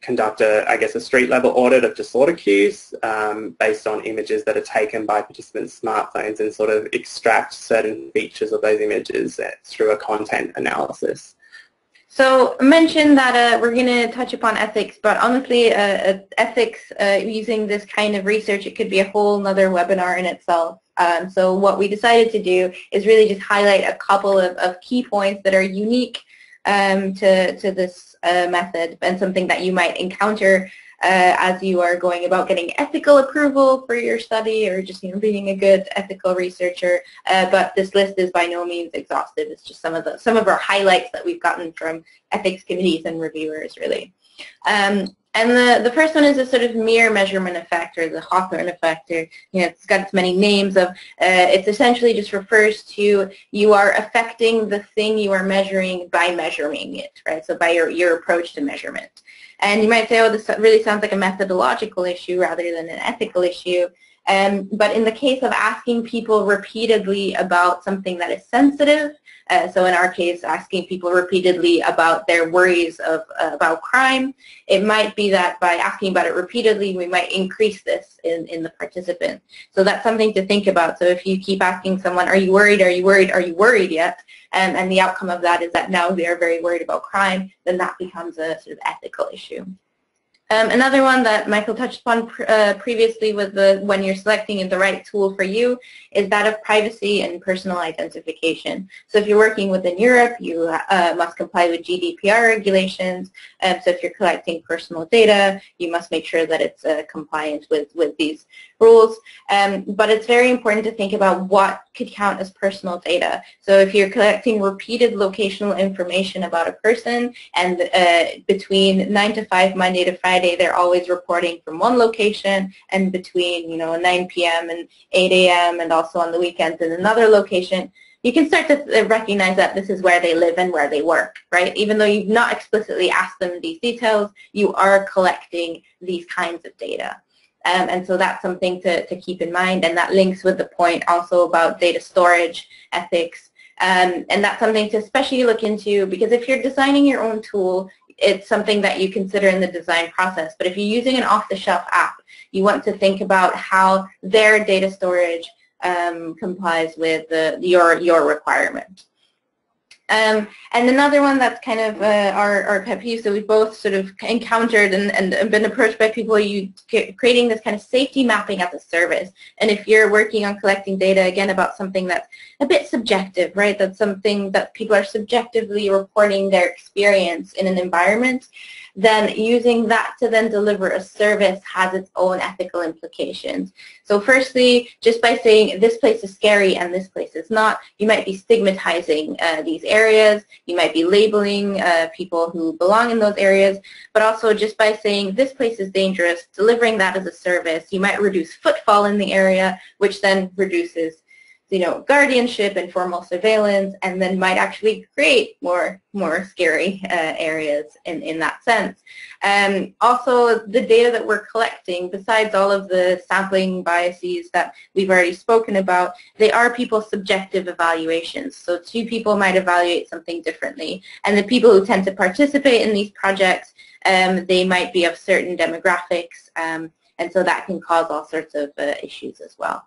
conduct a, I guess, a street-level audit of disorder cues um, based on images that are taken by participants' smartphones and sort of extract certain features of those images through a content analysis. So I mentioned that uh, we're going to touch upon ethics, but honestly, uh, ethics uh, using this kind of research, it could be a whole other webinar in itself. Um, so what we decided to do is really just highlight a couple of, of key points that are unique um, to, to this uh, method and something that you might encounter uh, as you are going about getting ethical approval for your study or just, you know, being a good ethical researcher. Uh, but this list is by no means exhaustive. It's just some of the some of our highlights that we've gotten from ethics committees and reviewers, really. Um, and the the first one is a sort of mirror measurement effect, or the Hawthorne effect, or, you know, it's got its many names of. Uh, it essentially just refers to you are affecting the thing you are measuring by measuring it, right? So by your your approach to measurement. And you might say, oh, this really sounds like a methodological issue rather than an ethical issue. Um, but in the case of asking people repeatedly about something that is sensitive, uh, so in our case, asking people repeatedly about their worries of, uh, about crime, it might be that by asking about it repeatedly, we might increase this in, in the participant. So that's something to think about. So if you keep asking someone, are you worried, are you worried, are you worried yet? Um, and the outcome of that is that now they are very worried about crime, then that becomes a sort of ethical issue. Um, another one that Michael touched upon pr uh, previously was the when you're selecting the right tool for you is that of privacy and personal identification. So if you're working within Europe, you uh, must comply with G D P R regulations. Um, so if you're collecting personal data, you must make sure that it's uh, compliant with, with these rules. Um, but it's very important to think about what could count as personal data. So if you're collecting repeated locational information about a person, and uh, between nine to five, Monday to Friday, they're always reporting from one location, and between, you know, nine p m and eight a m and also on the weekends in another location, you can start to recognize that this is where they live and where they work, right? Even though you've not explicitly asked them these details, you are collecting these kinds of data. Um, and so that's something to, to keep in mind, and that links with the point also about data storage, ethics, um, and that's something to especially look into, because if you're designing your own tool, it's something that you consider in the design process. But if you're using an off-the-shelf app, you want to think about how their data storage um, complies with the, your, your requirement. Um, and another one that's kind of uh, our, our pet peeve, so we've both sort of encountered and, and been approached by people, you creating this kind of safety mapping as a service. And if you're working on collecting data, again, about something that's a bit subjective, right, that's something that people are subjectively reporting their experience in an environment, then using that to then deliver a service has its own ethical implications. So firstly, just by saying this place is scary and this place is not, you might be stigmatizing uh, these areas. areas, you might be labeling uh, people who belong in those areas, but also just by saying this place is dangerous, delivering that as a service, you might reduce footfall in the area, which then reduces, you know, guardianship and formal surveillance, and then might actually create more more scary uh, areas in, in that sense. Um, also, the data that we're collecting, besides all of the sampling biases that we've already spoken about, they are people's subjective evaluations. So two people might evaluate something differently. And the people who tend to participate in these projects, um, they might be of certain demographics, um, and so that can cause all sorts of uh, issues as well.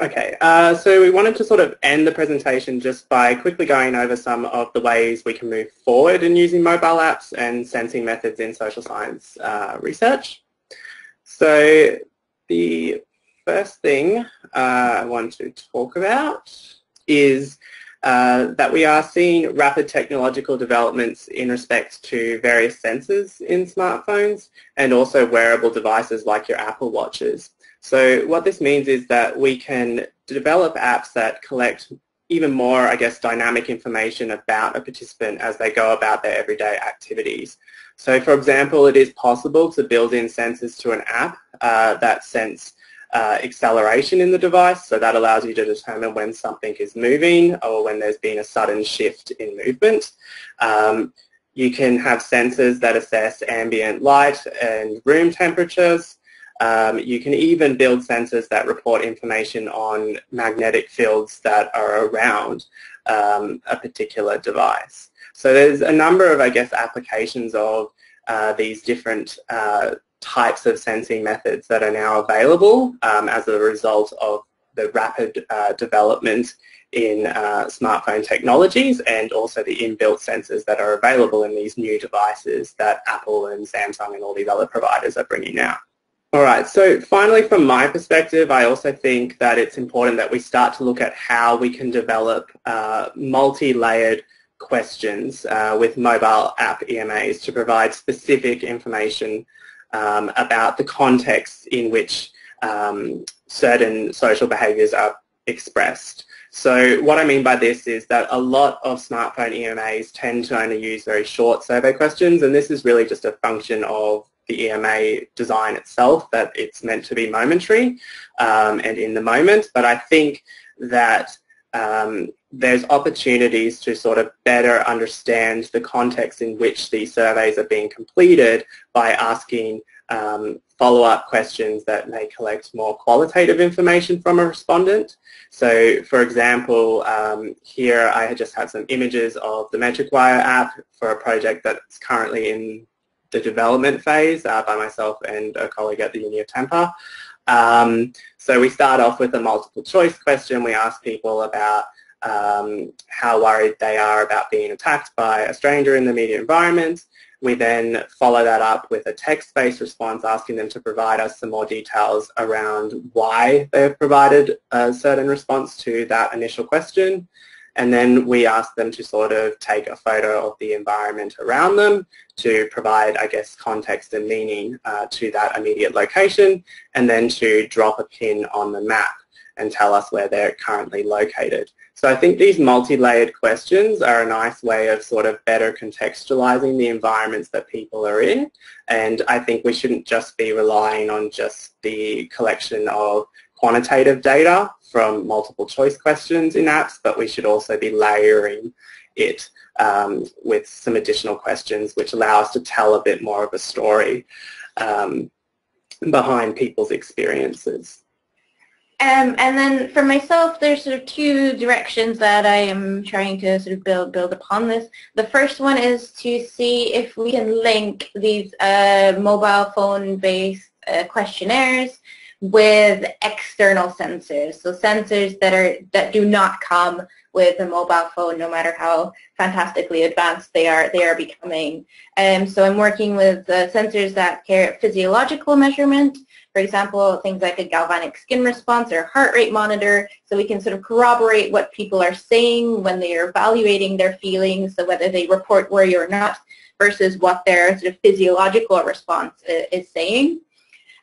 Okay, uh, so we wanted to sort of end the presentation just by quickly going over some of the ways we can move forward in using mobile apps and sensing methods in social science uh, research. So the first thing uh, I want to talk about is uh, that we are seeing rapid technological developments in respect to various sensors in smartphones and also wearable devices like your Apple Watches. So what this means is that we can develop apps that collect even more, I guess, dynamic information about a participant as they go about their everyday activities. So, for example, it is possible to build in sensors to an app uh, that sense uh, acceleration in the device, so that allows you to determine when something is moving or when there's been a sudden shift in movement. Um, you can have sensors that assess ambient light and room temperatures. Um, you can even build sensors that report information on magnetic fields that are around um, a particular device. So there's a number of, I guess, applications of uh, these different uh, types of sensing methods that are now available um, as a result of the rapid uh, development in uh, smartphone technologies and also the inbuilt sensors that are available in these new devices that Apple and Samsung and all these other providers are bringing out. All right, so finally, from my perspective, I also think that it's important that we start to look at how we can develop uh, multi-layered questions uh, with mobile app E M As to provide specific information um, about the context in which um, certain social behaviours are expressed. So what I mean by this is that a lot of smartphone E M As tend to only use very short survey questions, and this is really just a function of the E M A design itself, that it's meant to be momentary um, and in the moment, but I think that um, there's opportunities to sort of better understand the context in which these surveys are being completed by asking um, follow-up questions that may collect more qualitative information from a respondent. So, for example, um, here I had just had some images of the MetricWire app for a project that's currently in the development phase uh, by myself and a colleague at the Uni of Tampa. Um, so we start off with a multiple choice question. We ask people about um, how worried they are about being attacked by a stranger in the media environment. We then follow that up with a text-based response asking them to provide us some more details around why they have provided a certain response to that initial question. And then we ask them to sort of take a photo of the environment around them to provide, I guess, context and meaning uh, to that immediate location, and then to drop a pin on the map and tell us where they're currently located. So I think these multi-layered questions are a nice way of sort of better contextualizing the environments that people are in, and I think we shouldn't just be relying on just the collection of quantitative data from multiple choice questions in apps, but we should also be layering it um, with some additional questions which allow us to tell a bit more of a story um, behind people's experiences. Um, and then for myself, there's sort of two directions that I am trying to sort of build build upon this. The first one is to see if we can link these uh, mobile phone-based uh, questionnaires with external sensors, so sensors that are that do not come with a mobile phone, no matter how fantastically advanced they are they are becoming. Um, so I'm working with uh, sensors that care physiological measurement, for example, things like a galvanic skin response or heart rate monitor, so we can sort of corroborate what people are saying when they are evaluating their feelings, so whether they report worry or not, versus what their sort of physiological response is saying.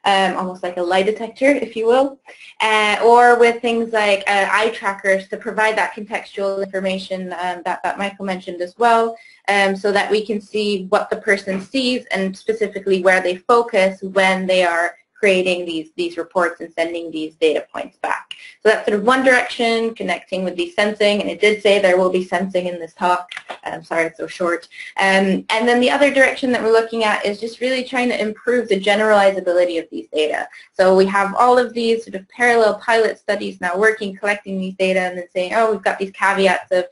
Um, almost like a lie detector, if you will, uh, or with things like uh, eye trackers to provide that contextual information um, that, that Michael mentioned as well, um, so that we can see what the person sees and specifically where they focus when they are creating these, these reports and sending these data points back. So that's sort of one direction, connecting with the sensing, and it did say there will be sensing in this talk. I'm sorry it's so short. Um, and then the other direction that we're looking at is just really trying to improve the generalizability of these data. So we have all of these sort of parallel pilot studies now working, collecting these data, and then saying, oh, we've got these caveats of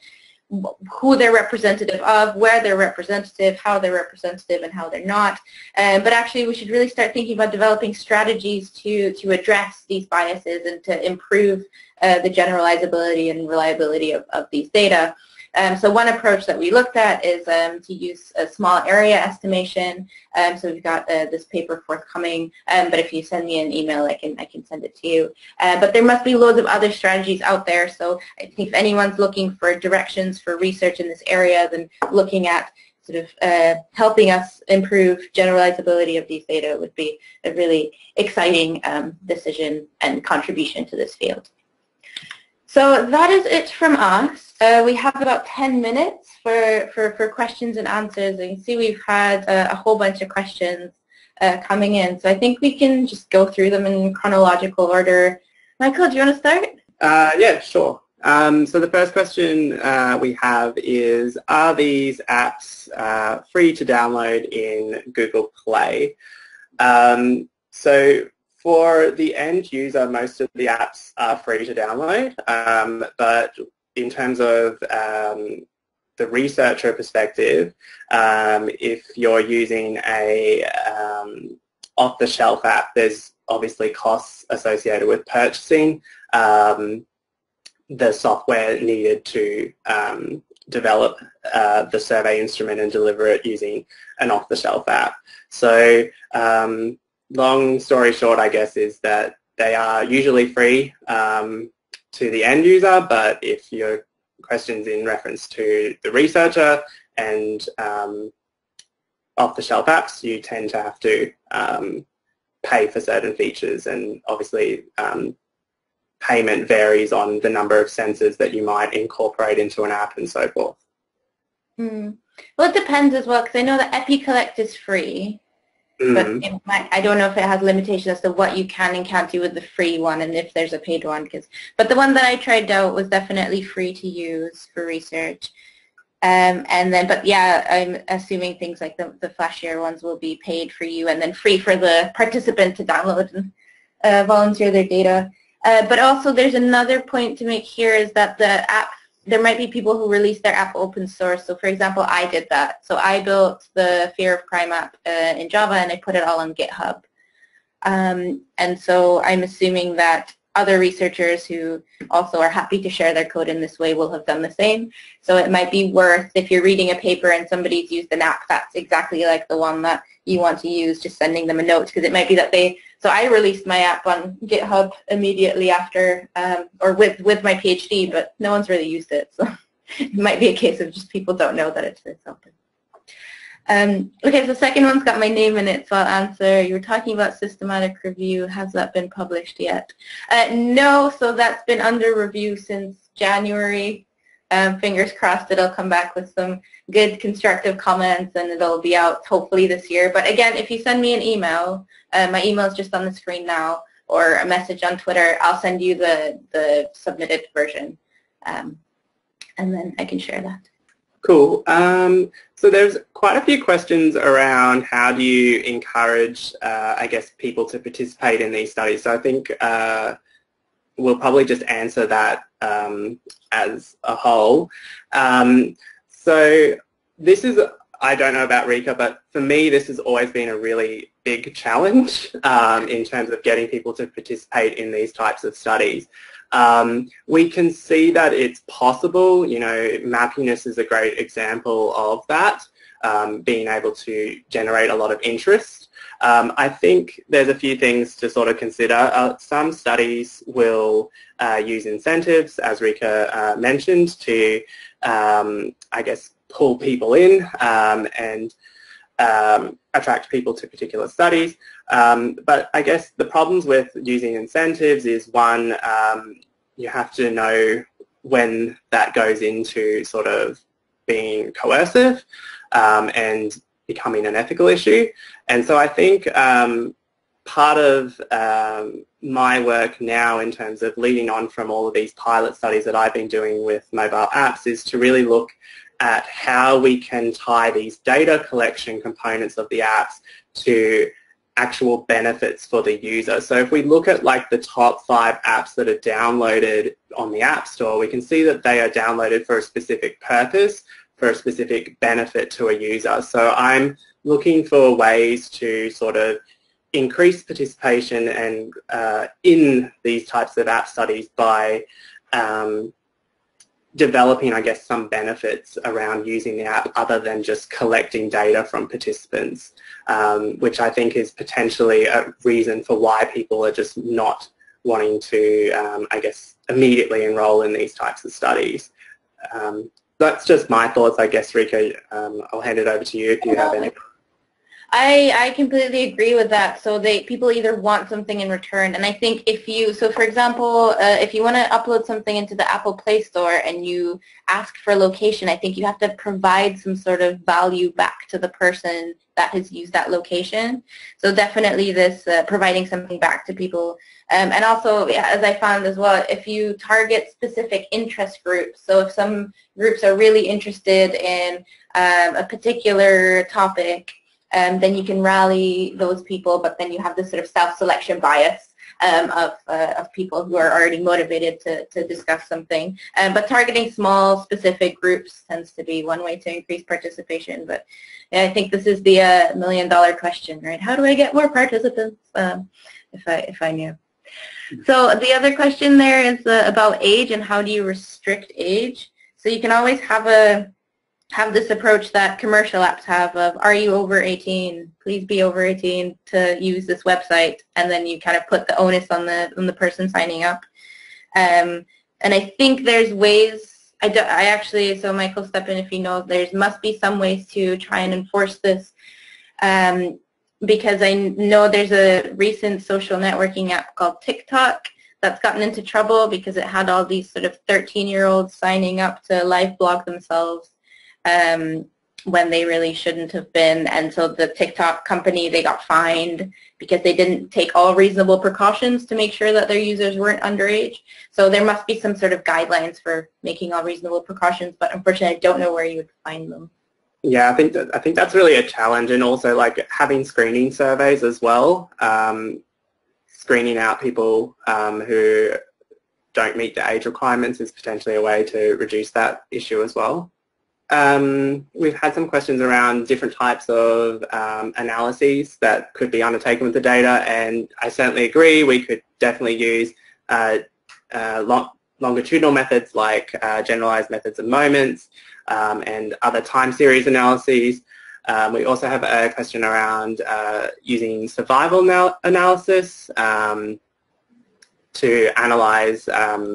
who they're representative of, where they're representative, how they're representative, and how they're not. Um, but actually, we should really start thinking about developing strategies to, to address these biases and to improve uh, the generalizability and reliability of, of these data. Um, so one approach that we looked at is um, to use a small area estimation. Um, so we've got uh, this paper forthcoming, um, but if you send me an email, I can I can send it to you. Uh, but there must be loads of other strategies out there. So I think if anyone's looking for directions for research in this area, then looking at sort of uh, helping us improve generalizability of these data would be a really exciting um, decision and contribution to this field. So that is it from us. Uh, we have about ten minutes for, for, for questions and answers. And you can see we've had uh, a whole bunch of questions uh, coming in. So I think we can just go through them in chronological order. Michael, do you want to start? Uh, yeah, sure. Um, so the first question uh, we have is, are these apps uh, free to download in Google Play? Um, so for the end user, most of the apps are free to download, um, but in terms of um, the researcher perspective, um, if you're using a um, off-the-shelf app, there's obviously costs associated with purchasing um, the software needed to um, develop uh, the survey instrument and deliver it using an off-the-shelf app. So um, long story short, I guess, is that they are usually free um, to the end user, but if your question's in reference to the researcher and um, off-the-shelf apps, you tend to have to um, pay for certain features, and obviously um, payment varies on the number of sensors that you might incorporate into an app and so forth. Mm. Well, it depends as well, because I know that EpiCollect is free. But it might, I don't know if it has limitations as to what you can and can't do with the free one, and if there's a paid one. Cause, but the one that I tried out was definitely free to use for research. Um, and then, but yeah, I'm assuming things like the, the flashier ones will be paid for you, and then free for the participant to download and uh, volunteer their data. Uh, but also, there's another point to make here is that the app, there might be people who release their app open source. So for example, I did that. So I built the Fear of Crime app uh, in Java, and I put it all on GitHub. Um, and so I'm assuming that other researchers who also are happy to share their code in this way will have done the same. So it might be worth, if you're reading a paper and somebody's used an app that's exactly like the one that you want to use, just sending them a note, because it might be that they, so I released my app on GitHub immediately after, um, or with, with my PhD, but no one's really used it. So it might be a case of just people don't know that it's, it's open. Um, okay, so the second one's got my name in it, so I'll answer. You were talking about systematic review. Has that been published yet? Uh, no, so that's been under review since January. Um, fingers crossed it'll come back with some good constructive comments, and it'll be out hopefully this year. But again, if you send me an email, uh, my email is just on the screen now, or a message on Twitter, I'll send you the, the submitted version, um, and then I can share that. Cool. Um, so there's quite a few questions around how do you encourage, uh, I guess, people to participate in these studies. So I think uh, we'll probably just answer that um, as a whole. Um, so this is, I don't know about Reka, but for me this has always been a really big challenge um, in terms of getting people to participate in these types of studies. Um, we can see that it's possible. You know, Mappiness is a great example of that, um, being able to generate a lot of interest. Um, I think there's a few things to sort of consider. Uh, some studies will uh, use incentives, as Reka uh, mentioned, to, um, I guess, pull people in um, and Um, attract people to particular studies, um, but I guess the problems with using incentives is, one, um, you have to know when that goes into sort of being coercive um, and becoming an ethical issue. And so I think um, part of um, my work now, in terms of leading on from all of these pilot studies that I've been doing with mobile apps, is to really look at how we can tie these data collection components of the apps to actual benefits for the user. So if we look at like the top five apps that are downloaded on the App Store, we can see that they are downloaded for a specific purpose, for a specific benefit to a user. So I'm looking for ways to sort of increase participation and uh, in these types of app studies by um, developing, I guess, some benefits around using the app other than just collecting data from participants, um, which I think is potentially a reason for why people are just not wanting to, um, I guess, immediately enroll in these types of studies. Um, that's just my thoughts, I guess, Reka. Um, I'll hand it over to you if you have any. I, I completely agree with that. So they people either want something in return, and I think if you, so for example, uh, if you want to upload something into the Apple Play Store and you ask for location, I think you have to provide some sort of value back to the person that has used that location. So definitely this uh, providing something back to people. Um, and also, yeah, as I found as well, if you target specific interest groups, so if some groups are really interested in um, a particular topic, Um, then you can rally those people, but then you have this sort of self-selection bias um, of, uh, of people who are already motivated to, to discuss something. Um, but targeting small, specific groups tends to be one way to increase participation. But yeah, I think this is the uh, million-dollar question, right? How do I get more participants? Um, if I if I knew. So the other question there is uh, about age and how do you restrict age? So you can always have a have this approach that commercial apps have of, are you over eighteen? Please be over eighteen to use this website, and then you kind of put the onus on the on the person signing up. Um, and I think there's ways, I, do, I actually, so Michael, step in if you know, there's must be some ways to try and enforce this, um, because I know there's a recent social networking app called TikTok that's gotten into trouble because it had all these sort of thirteen-year-olds signing up to live blog themselves Um, when they really shouldn't have been, and so the TikTok company, they got fined because they didn't take all reasonable precautions to make sure that their users weren't underage. So there must be some sort of guidelines for making all reasonable precautions, but unfortunately I don't know where you would find them. Yeah, I think that, I think that's really a challenge, and also like having screening surveys as well, um, screening out people um, who don't meet the age requirements is potentially a way to reduce that issue as well. Um, we've had some questions around different types of um, analyses that could be undertaken with the data, and I certainly agree we could definitely use uh, uh, long longitudinal methods like uh, generalized methods of moments um, and other time series analyses. Um, we also have a question around uh, using survival anal analysis um, to analyze um,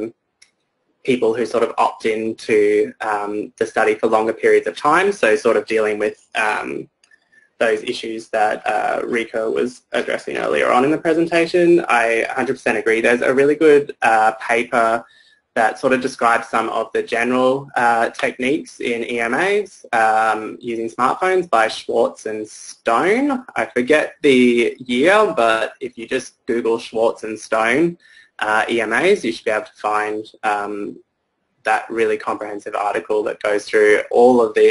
people who sort of opt into um, the study for longer periods of time, so sort of dealing with um, those issues that uh, Reka was addressing earlier on in the presentation. I one hundred percent agree. There's a really good uh, paper that sort of describes some of the general uh, techniques in E M As um, using smartphones by Schwartz and Stone. I forget the year, but if you just Google Schwartz and Stone, Uh, E M As, you should be able to find um, that really comprehensive article that goes through all of the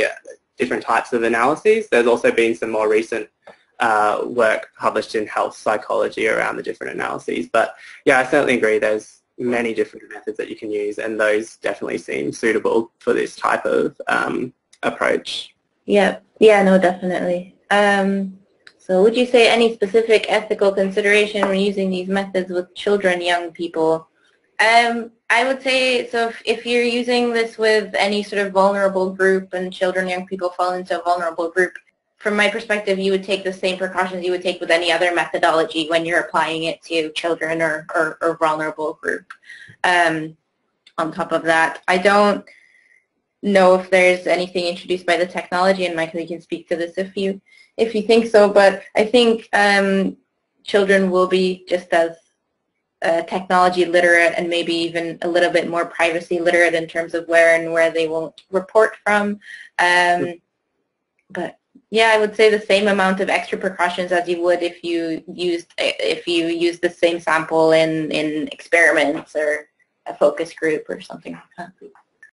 different types of analyses. There's also been some more recent uh, work published in health psychology around the different analyses. But yeah, I certainly agree there's many different methods that you can use, and those definitely seem suitable for this type of um, approach. Yeah, yeah, no, definitely. Um... So would you say any specific ethical consideration when using these methods with children, young people? Um, I would say, so if, if you're using this with any sort of vulnerable group, and children, young people fall into a vulnerable group, from my perspective, you would take the same precautions you would take with any other methodology when you're applying it to children or, or, or vulnerable group. Um, on top of that, I don't know if there's anything introduced by the technology, and Michael, you can speak to this if you if you think so, but I think um, children will be just as uh, technology literate, and maybe even a little bit more privacy literate in terms of where and where they won't report from. Um, but yeah, I would say the same amount of extra precautions as you would if you used if you used the same sample in in experiments or a focus group or something like that.